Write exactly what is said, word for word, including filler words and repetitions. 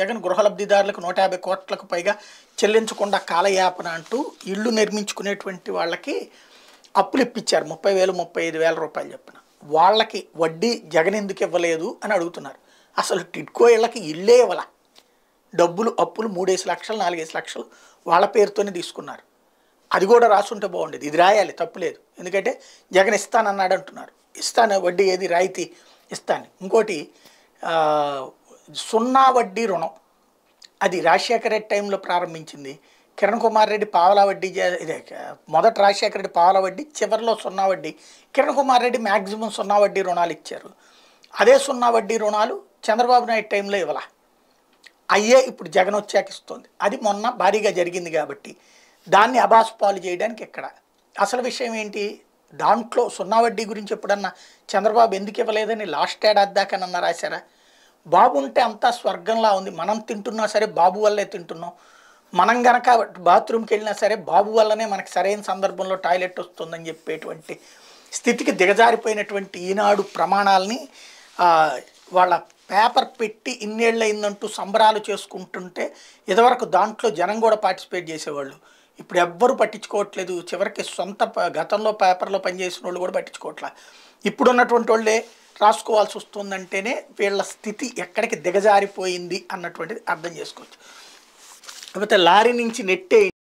జగన్ గృహలబ్ధిదారులకు నూట యాభై కోట్లకు పైగా చెల్లించకుండా కాలయాపన అంటూ ఇల్లు నిర్మించుకునేటువంటి వాళ్ళకి అప్పులు ఇప్పించారు ముప్పై వేలు ముప్పై ఐదు వేల రూపాయలు చెప్పిన వాళ్ళకి వడ్డీ జగన్ ఎందుకు ఇవ్వలేదు అని అడుగుతున్నారు। అసలు టిడ్కో ఇళ్ళకి ఇల్లే ఇవ్వల, డబ్బులు అప్పులు మూడేసి లక్షలు నాలుగేసి లక్షలు వాళ్ళ పేరుతోనే తీసుకున్నారు। అది కూడా రాసుంటే బాగుండేది, ఇది రాయాలి తప్పులేదు। ఎందుకంటే జగన్ ఇస్తానన్నాడు అంటున్నారు, ఇస్తాను వడ్డీ ఏది రాయితీ ఇస్తాను। ఇంకోటి సున్నా వడ్డీ రుణం, అది రాజశేఖర రెడ్డి టైంలో ప్రారంభించింది। కిరణ్ కుమార్ రెడ్డి పావలా వడ్డీ, ఇదే మొదట రాజశేఖర రెడ్డి పావలా వడ్డీ, చివరిలో సున్నా వడ్డీ। కిరణ్ కుమార్ రెడ్డి మ్యాక్సిమం సున్నా వడ్డీ రుణాలు ఇచ్చారు। అదే సున్నా వడ్డీ రుణాలు చంద్రబాబు నాయుడు టైంలో ఇవ్వాల, అయ్యే ఇప్పుడు జగన్ వచ్చాక ఇస్తుంది। అది మొన్న భారీగా జరిగింది కాబట్టి దాన్ని అబాస్ పాలు చేయడానికి ఇక్కడ అసలు విషయం ఏంటి, దాంట్లో సున్నా వడ్డీ గురించి ఎప్పుడన్నా చంద్రబాబు ఎందుకు ఇవ్వలేదని లాస్ట్ ఏడాది దాకానన్నా రాశారా? బాబు ఉంటే అంతా స్వర్గంలా ఉంది, మనం తింటున్నా సరే బాబు వల్లే తింటున్నాం, మనం గనక బాత్రూమ్కి వెళ్ళినా సరే బాబు వల్లనే మనకు సరైన సందర్భంలో టాయిలెట్ వస్తుందని చెప్పేటువంటి స్థితికి దిగజారిపోయినటువంటి ఈనాడు ప్రమాణాలని వాళ్ళ పేపర్ పెట్టి ఇన్నేళ్ళు అయిందంటూ సంబరాలు చేసుకుంటుంటే, ఇదివరకు దాంట్లో జనం కూడా పార్టిసిపేట్ చేసేవాళ్ళు, ఇప్పుడు ఎవ్వరూ పట్టించుకోవట్లేదు। చివరికి సొంత గతంలో పేపర్లో పనిచేసిన వాళ్ళు కూడా పట్టించుకోవట్లా, ఇప్పుడు ఉన్నటువంటి వాళ్ళే రాసుకోవాల్సి వస్తుందంటేనే వీళ్ళ స్థితి ఎక్కడికి దిగజారిపోయింది అన్నటువంటిది అర్థం చేసుకోవచ్చు। కాకపోతే లారీ నుంచి నెట్టే